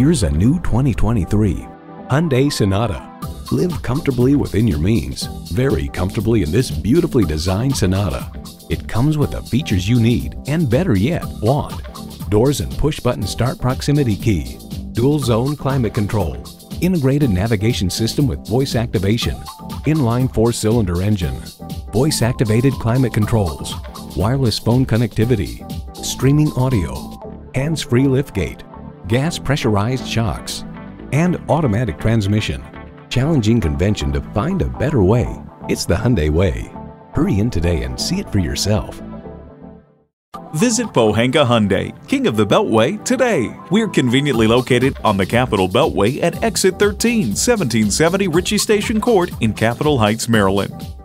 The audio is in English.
Here's a new 2023 Hyundai Sonata. Live comfortably within your means, very comfortably in this beautifully designed Sonata. It comes with the features you need, and better yet, want. Doors and push-button start proximity key, dual-zone climate control, integrated navigation system with voice activation, inline four-cylinder engine, voice-activated climate controls, wireless phone connectivity, streaming audio, hands-free liftgate, gas pressurized shocks, and automatic transmission. Challenging convention to find a better way. It's the Hyundai way. Hurry in today and see it for yourself. Visit Pohanka Hyundai, King of the Beltway, today. We're conveniently located on the Capitol Beltway at exit 13, 1770 Ritchie Station Court in Capitol Heights, Maryland.